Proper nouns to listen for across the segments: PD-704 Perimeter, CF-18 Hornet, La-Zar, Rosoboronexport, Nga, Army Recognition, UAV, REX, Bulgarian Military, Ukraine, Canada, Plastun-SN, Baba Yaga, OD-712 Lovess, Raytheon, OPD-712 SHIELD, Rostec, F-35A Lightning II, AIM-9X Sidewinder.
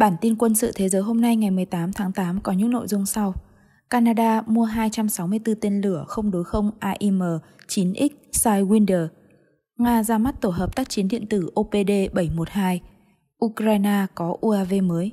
Bản tin quân sự thế giới hôm nay ngày 18 tháng 8 có những nội dung sau. Canada mua 264 tên lửa không đối không AIM-9X Sidewinder. Nga ra mắt tổ hợp tác chiến điện tử OPD-712. Ukraine có UAV mới.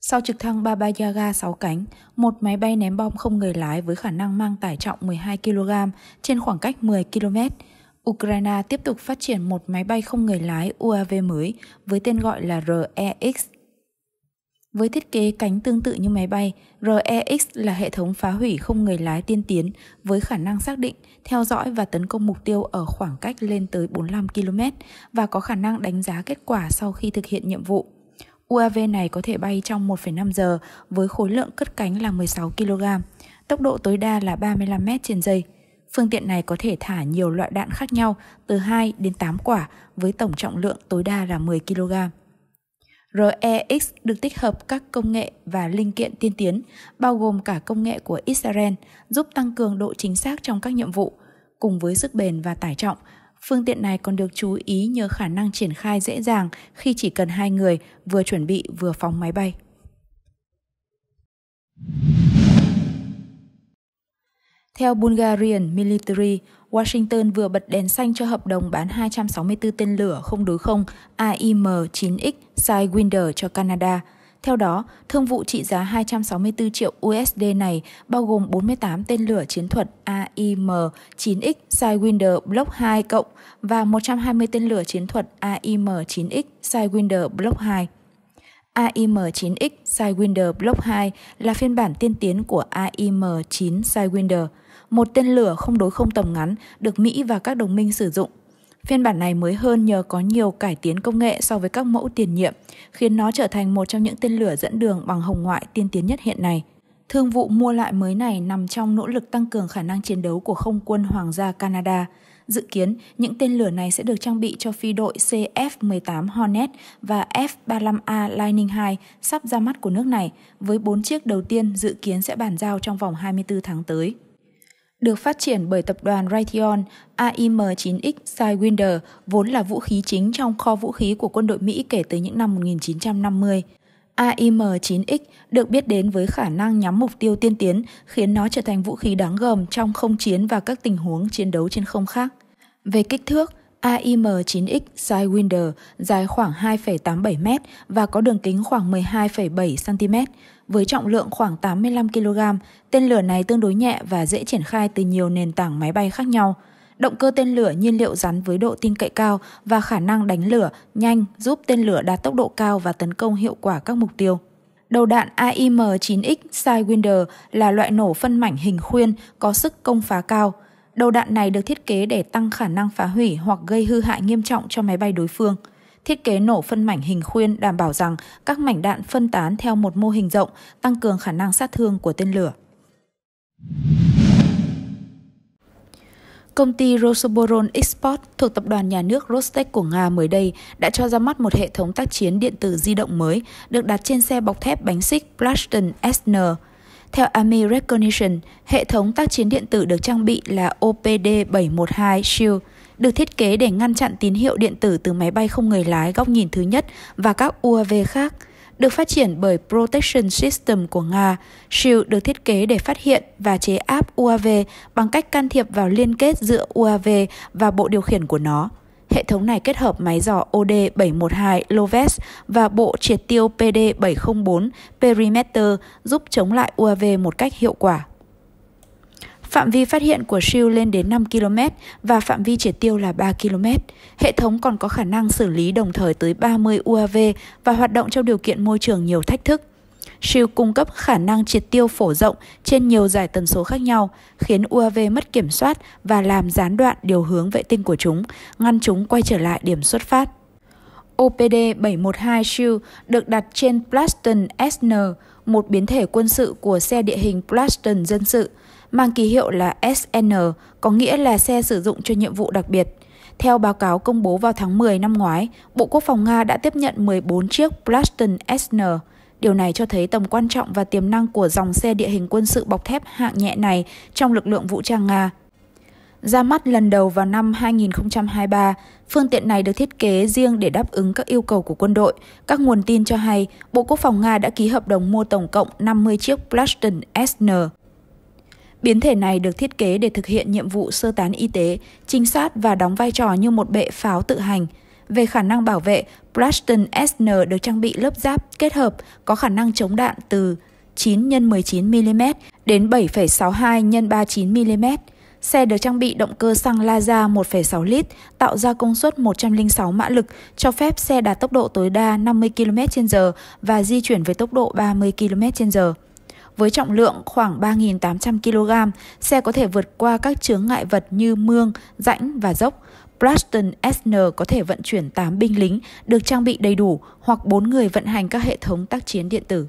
Sau trực thăng Baba Yaga 6 cánh, một máy bay ném bom không người lái với khả năng mang tải trọng 12 kg trên khoảng cách 10 km, Ukraine tiếp tục phát triển một máy bay không người lái UAV mới với tên gọi là REX. Với thiết kế cánh tương tự như máy bay, REX là hệ thống phá hủy không người lái tiên tiến với khả năng xác định, theo dõi và tấn công mục tiêu ở khoảng cách lên tới 45 km và có khả năng đánh giá kết quả sau khi thực hiện nhiệm vụ. UAV này có thể bay trong 1,5 giờ với khối lượng cất cánh là 16 kg, tốc độ tối đa là 35 m/giây. Phương tiện này có thể thả nhiều loại đạn khác nhau, từ 2 đến 8 quả, với tổng trọng lượng tối đa là 10 kg. REX được tích hợp các công nghệ và linh kiện tiên tiến, bao gồm cả công nghệ của Israel, giúp tăng cường độ chính xác trong các nhiệm vụ. Cùng với sức bền và tải trọng, phương tiện này còn được chú ý nhờ khả năng triển khai dễ dàng khi chỉ cần 2 người vừa chuẩn bị vừa phóng máy bay. Theo Bulgarian Military, Washington vừa bật đèn xanh cho hợp đồng bán 264 tên lửa không đối không AIM-9X Sidewinder cho Canada. Theo đó, thương vụ trị giá 264 triệu USD này bao gồm 48 tên lửa chiến thuật AIM-9X Sidewinder Block 2 cộng và 120 tên lửa chiến thuật AIM-9X Sidewinder Block 2. AIM-9X Sidewinder Block 2 là phiên bản tiên tiến của AIM-9 Sidewinder, một tên lửa không đối không tầm ngắn được Mỹ và các đồng minh sử dụng. Phiên bản này mới hơn nhờ có nhiều cải tiến công nghệ so với các mẫu tiền nhiệm, khiến nó trở thành một trong những tên lửa dẫn đường bằng hồng ngoại tiên tiến nhất hiện nay. Thương vụ mua lại mới này nằm trong nỗ lực tăng cường khả năng chiến đấu của Không quân Hoàng gia Canada. Dự kiến, những tên lửa này sẽ được trang bị cho phi đội CF-18 Hornet và F-35A Lightning II sắp ra mắt của nước này, với 4 chiếc đầu tiên dự kiến sẽ bàn giao trong vòng 24 tháng tới. Được phát triển bởi tập đoàn Raytheon, AIM-9X Sidewinder vốn là vũ khí chính trong kho vũ khí của quân đội Mỹ kể từ những năm 1950. AIM-9X được biết đến với khả năng nhắm mục tiêu tiên tiến, khiến nó trở thành vũ khí đáng gờm trong không chiến và các tình huống chiến đấu trên không khác. Về kích thước, AIM-9X Sidewinder dài khoảng 2,87 m và có đường kính khoảng 12,7 cm. Với trọng lượng khoảng 85 kg, tên lửa này tương đối nhẹ và dễ triển khai từ nhiều nền tảng máy bay khác nhau. Động cơ tên lửa nhiên liệu rắn với độ tin cậy cao và khả năng đánh lửa nhanh giúp tên lửa đạt tốc độ cao và tấn công hiệu quả các mục tiêu. Đầu đạn AIM-9X Sidewinder là loại nổ phân mảnh hình khuyên có sức công phá cao. Đầu đạn này được thiết kế để tăng khả năng phá hủy hoặc gây hư hại nghiêm trọng cho máy bay đối phương. Thiết kế nổ phân mảnh hình khuyên đảm bảo rằng các mảnh đạn phân tán theo một mô hình rộng, tăng cường khả năng sát thương của tên lửa. Công ty Rosoboronexport thuộc tập đoàn nhà nước Rostec của Nga mới đây đã cho ra mắt một hệ thống tác chiến điện tử di động mới được đặt trên xe bọc thép bánh xích Plastun-SN. Theo Army Recognition, hệ thống tác chiến điện tử được trang bị là OPD-712 SHIELD, được thiết kế để ngăn chặn tín hiệu điện tử từ máy bay không người lái góc nhìn thứ nhất và các UAV khác. Được phát triển bởi Protection System của Nga, SHIELD được thiết kế để phát hiện và chế áp UAV bằng cách can thiệp vào liên kết giữa UAV và bộ điều khiển của nó. Hệ thống này kết hợp máy dò OD-712 Lovess và bộ triệt tiêu PD-704 Perimeter giúp chống lại UAV một cách hiệu quả. Phạm vi phát hiện của SHIELD lên đến 5 km và phạm vi triệt tiêu là 3 km. Hệ thống còn có khả năng xử lý đồng thời tới 30 UAV và hoạt động trong điều kiện môi trường nhiều thách thức. SHIELD cung cấp khả năng triệt tiêu phổ rộng trên nhiều dải tần số khác nhau, khiến UAV mất kiểm soát và làm gián đoạn điều hướng vệ tinh của chúng, ngăn chúng quay trở lại điểm xuất phát. OPD-712 SHIELD được đặt trên Plastun-SN, một biến thể quân sự của xe địa hình Plastun dân sự, mang ký hiệu là SN, có nghĩa là xe sử dụng cho nhiệm vụ đặc biệt. Theo báo cáo công bố vào tháng 10 năm ngoái, Bộ Quốc phòng Nga đã tiếp nhận 14 chiếc Plastun-SN. Điều này cho thấy tầm quan trọng và tiềm năng của dòng xe địa hình quân sự bọc thép hạng nhẹ này trong lực lượng vũ trang Nga. Ra mắt lần đầu vào năm 2023, phương tiện này được thiết kế riêng để đáp ứng các yêu cầu của quân đội. Các nguồn tin cho hay, Bộ Quốc phòng Nga đã ký hợp đồng mua tổng cộng 50 chiếc Plastun-SN. Biến thể này được thiết kế để thực hiện nhiệm vụ sơ tán y tế, trinh sát và đóng vai trò như một bệ pháo tự hành. Về khả năng bảo vệ, Plastun-SN được trang bị lớp giáp kết hợp có khả năng chống đạn từ 9 x 19 mm đến 7,62 x 39 mm. Xe được trang bị động cơ xăng La-Zar 1,6 lít, tạo ra công suất 106 mã lực, cho phép xe đạt tốc độ tối đa 50 km/h và di chuyển với tốc độ 30 km/h. Với trọng lượng khoảng 3.800 kg, xe có thể vượt qua các chướng ngại vật như mương, rãnh và dốc. Plastun-SN có thể vận chuyển 8 binh lính, được trang bị đầy đủ, hoặc 4 người vận hành các hệ thống tác chiến điện tử.